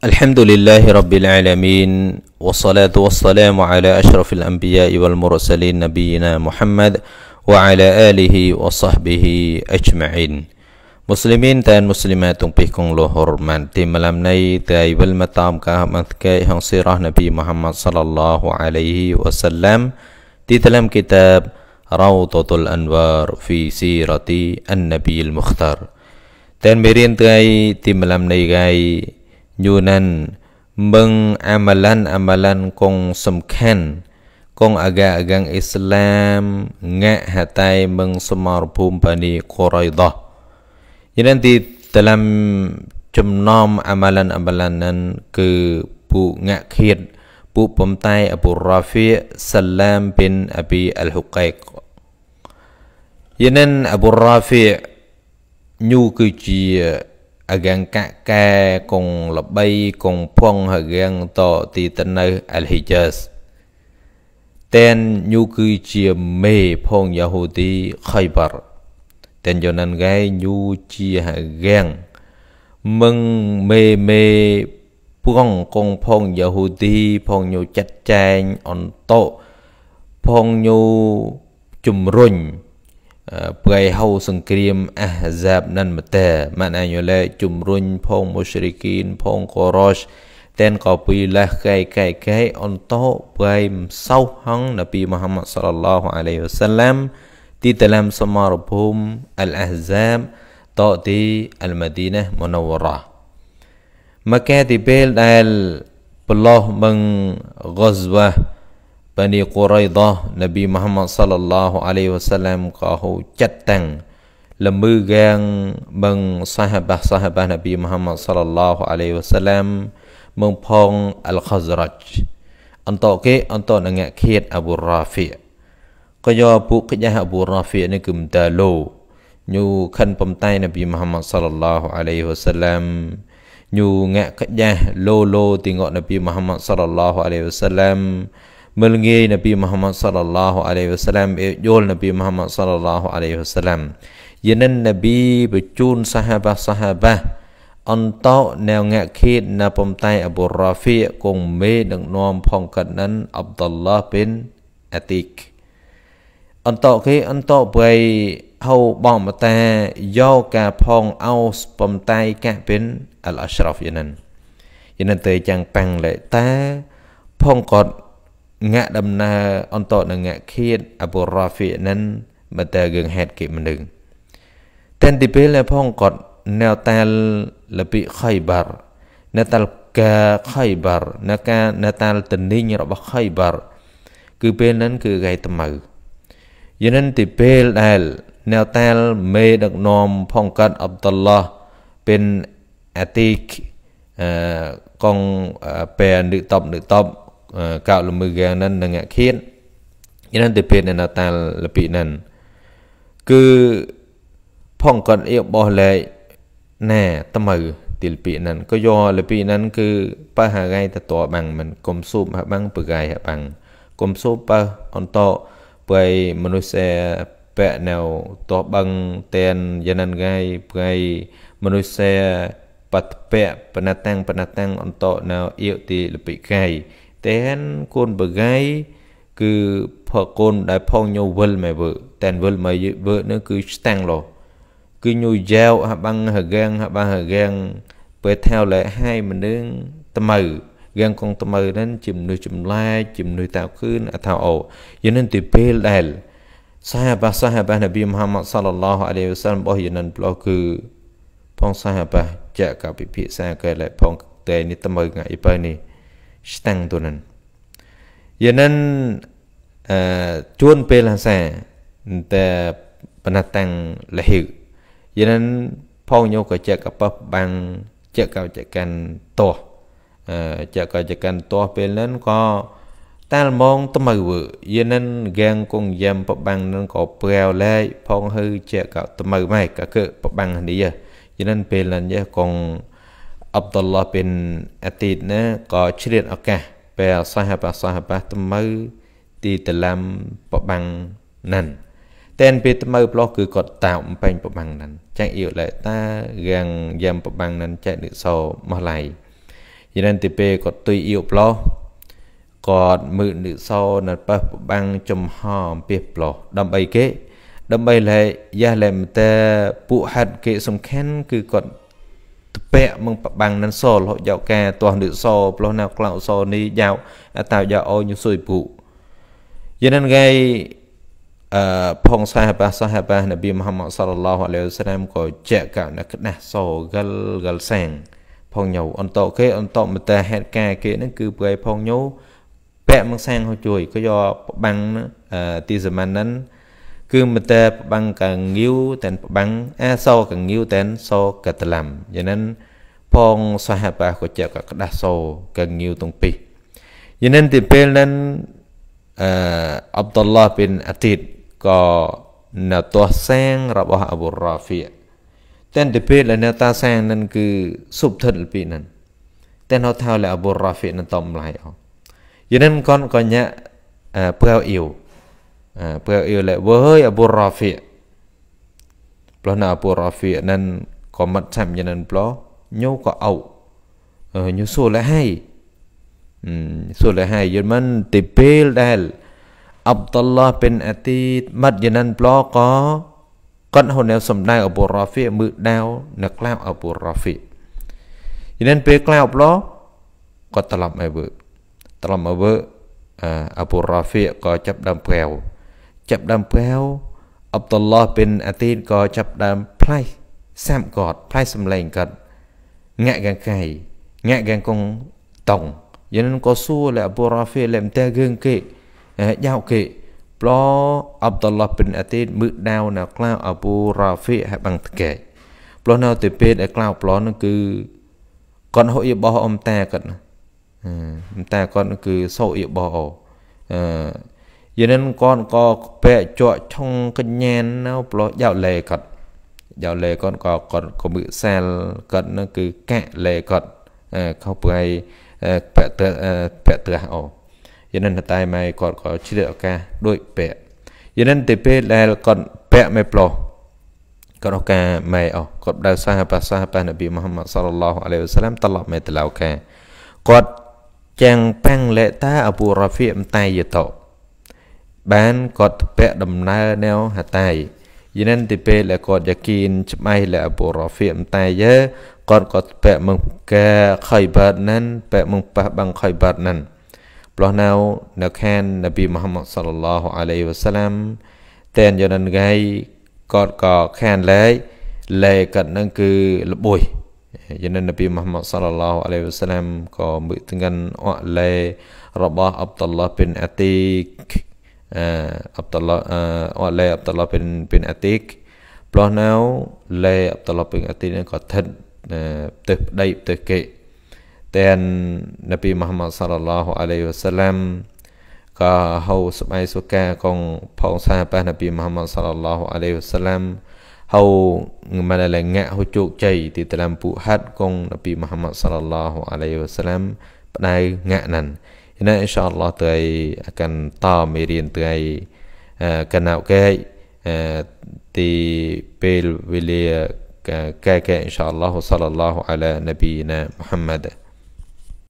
Alhamdulillahi Rabbil Alamin, wassalatu wassalamu ala ashrafil anbiya'i wal mursalin nabiyina Muhammad wa ala alihi wa sahbihi ajma'in. Muslimin dan muslimat yang pihkong lo hormati melamnai taibal matam kahamatkai hang sirah Nabi Muhammad sallallahu alaihi wasallam di dalam kitab Rawdatul Anwar fi sirati al-nabi al-mukhtar. Dan merintai di melamnai gai Yunan meng amalan-amalan kong semkan kong agak-agak Islam ngak hatai meng semar pum Bani Quraydhah. Jadi nanti dalam jemnom amalan-amalanan ke bu ngak khid bu pemtai Abu Rafi' Sallam bin Abi al-Huqayq. Jadi Abu Rafi' nyu kujia agang kakak kong lebay kong pong agang to ti tanah al-Hijaz. Ten nyu kui chia me pong Yahudi Khaybar. Ten jonan gai nyu chia agang meng me me pong kong pong Yahudi pong nyu chat chang on to pong nyu jumrun Pai hau sengkrim Ahzab nan mata maknanya le jumrun phong musyrikin phong Quraisy ten qabilah kai onto pai sau hang Nabi Muhammad sallallahu alaihi wasallam di dalam semar bom al-Ahzab ta di al-Madinah Munawwarah. Maka di bel dal Allah meng ghazwah Bani Quraydhah, Nabi Muhammad sallallahu alaihi wasallam kahu catang lemegang bang sahabah-sahabah Nabi Muhammad sallallahu alaihi wasallam mempong al-Khazraj. Antok ke antok nangak khid Abu Rafi'. Kaya bu kejah Abu Rafi' ni kumtalo nyu khan pemtai Nabi Muhammad sallallahu alaihi wasallam nyu ngak kejah lolo tengok Nabi Muhammad sallallahu alaihi wasallam melengi Nabi Muhammad sallallahu alaihi wasallam yol Nabi Muhammad sallallahu alaihi wasallam yenen Nabi becun sahabah-sahabah ontok neo ngak khid na pomtai Abu Rafi' kong me dang nom phong kat nan Abdullah bin Atik. Ontok ke ontok bai hau bong mata yo ka phong aus pomtai Ka'b bin al-Ashraf yenen. Yenen te chang pang le ta phong kot ngak damna ontok na ngak khid Abu Rafi' nan mata geung het ke mendeung. Ten dipel na phong kot neo tal lepi Khaybar, natal ka Khaybar, naka natal tening robah Khaybar. Ke pel nan ke gai temau. Yenan dipel dal neo tal me dak nom phong kot Abdullah bin Atik kong pe nduk top kau lemegang nan ngak khid yenan dipet na tal lepi nan ke phong kon e boh le na temau tilpi nan ko yo lepi nan ke pa ha gai ta to bang men kom sup ha bang pegai ha bang kom sup pa onto pai manusia pe nau to bang ten yenan gai pai manusia pat pe penatang onto nau e ti lepi kai ten kon bagai ke kon dai phong nyu vel mai ve ten vel mai ve ne ku stang lo ku nyu jao ha bang hagang pe theo le hai mnung tmau gang kong tmau nan chimnu tao khun a thao o yenan ti pel dal sahabah Nabi Muhammad sallallahu alaihi wasallam boh yenan plo ku phong sahabah cha ka pipik sa ka le phong te ni tmau ngai pa ni stang tunan yenan chuan pelasa te penatang lehi yenan phong nyu ka cha ka pa bang cha kan to cha kan to pelan ko tal mong tmau we yenan gang kong yam pa bang nan ko preo le phong hư cha ka tmau mai ka ke pa bang ni ya yenan pelan ya kong Abdullah bin Atik na ko chriet okah pe sahabah temau ti dalam pabang nan ten pe temau ploh ke kot tau pang pabang nan chang iu le ta gang jam pabang nan chai ni so ma lai Cho nên thì bê có tùy yêu bó. Còn mượn nữ sau nợt bác băng chùm hòm bếp bó. Đâm bây kế. Đâm bây lại giá làm ta bụ hạt kế xong khen cứ còn bẹ mong bằng năn sổ lọ dạo ca toàn nữ sổ bó nào cạo sổ ni dạo tạo dạo ô như xôi bụ. Cho nên gây phong sahabat Nabi Muhammad sallallahu alaihi wasallam ko chek ka nak nah so gal gal sang phong nhau on to mata het ka ke nang ku pai phong nhau pe mang sang ho chui ko yo bang ti zaman nan ku mata bang ka ngiu ten bang a so ka ngiu ten so ka talam yanan phong sahabat ko chek ka dah so ka ngiu tong pi yanan ti pel nan Abdullah bin Atik có nợ tòa sang rabah Abu Rafi' tên được biết là nợ ta sang nên cứ sụp thật bị nè tên họ thao là Abu Rafi' nên tóm lại họ cho nên con có nhã bèo yêu lại với Abu Rafi' bèo nào Abu Rafi' nên có mặt sầm cho nên bèo nhau có ẩu nhau số lại hay cho nên tịp đây Abdullah bin Atik mất dân anh bó có con hồn nào xâm đai Abu Rafi' mượn đau nạc lao Abu Rafi' dân anh bế lao bó có tà lầm ai vợ Abu Rafi' có chấp đam bèo Abdullah bin Atik có chấp đam play sam gọt play xâm lệnh cận ngại gàng con tổng dân anh có xua là Abu Rafi' làm ta gương kệ giao kệ blo Abdullah bin Atik mượn đau nào cloud Abu Rafi' hay bằng kệ blo nào từ bên ở cloud blo nó cứ con hội yêu bò ông ta con cứ sâu yêu bò cho nên con có bẹ trọ trong cái nhan nào blo dạo lề con có mượn xe cận nó cứ cạ lề cận không phải bẹ tự hậu cho nên tại mày còn có chế độ ca đôi bẹ cho nên tp là còn bẹ mày plo còn ca mày còn đào sahabat Nabi Muhammad sallallahu alaihi wasallam talab mày từ lao ca còn chàng pang lệ ta Abu Rafi' tay giờ tổ bán còn bẹ đầm na neo hạt tay cho nên tp là còn yakin mày là Abu Rafi' tay giờ còn có bẹ mông ca Khaybar năn bẹ mông pa bằng Khaybar năn blo nào nợ khan Nabi Muhammad sallallahu alaihi wasallam tên cho nên gây còn có khan lệ cận năng cư lập bồi cho nên Nabi Muhammad sallallahu alaihi wasallam có mượn ngân ọ lệ rabah Abdullah bin Atik Abdullah bin Atik blo nào lệ Abdullah bin Atik có thân từ kệ tên Nabi Muhammad sallallahu alaihi wasallam ka hau sumai suka kong phong sahabat Nabi Muhammad sallallahu alaihi wasallam hau ngmala ngak hu chuk chai ti dalam buhat kong Nabi Muhammad sallallahu alaihi wasallam padai ngak nan ina insyaallah tei akan ta merian tei kanau ke ti pel wilia ka ke insyaallah sallallahu ala nabiyina Muhammad